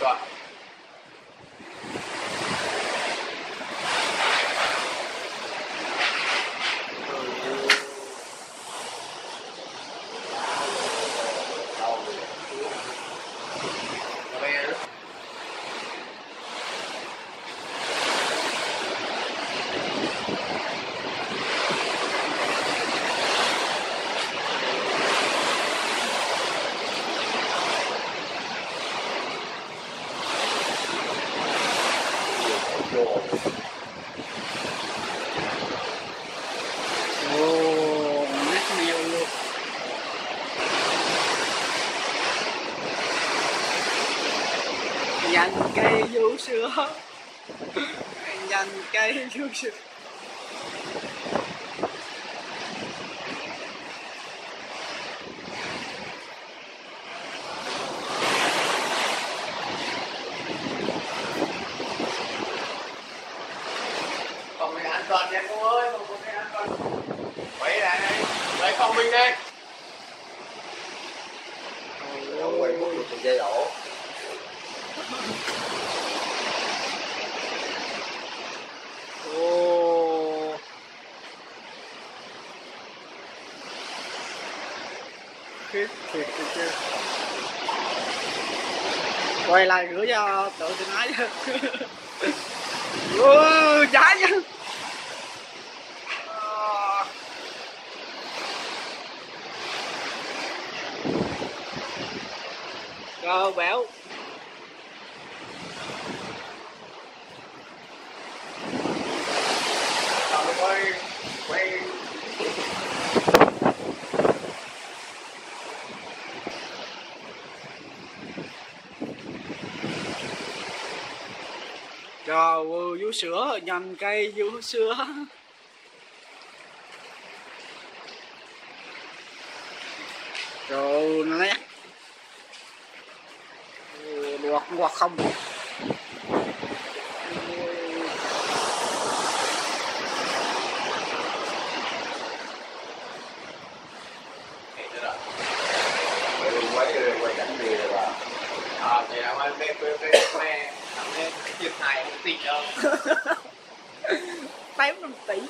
rồi. Dành cây vú sữa, dành cây vú sữa. Còn mình ăn toàn nha cô ơi, còn mình ăn toàn. Quay lại đây, lấy con mình đây. Quay một lúc thì dây đổ. Thiệt. Quay lại rửa cho tự tin ái giá nha. Cơ béo trời ơi, vú sữa, nhành cây vú sữa. Trời nét. Luộc hoặc không. Mấy 5 tỷ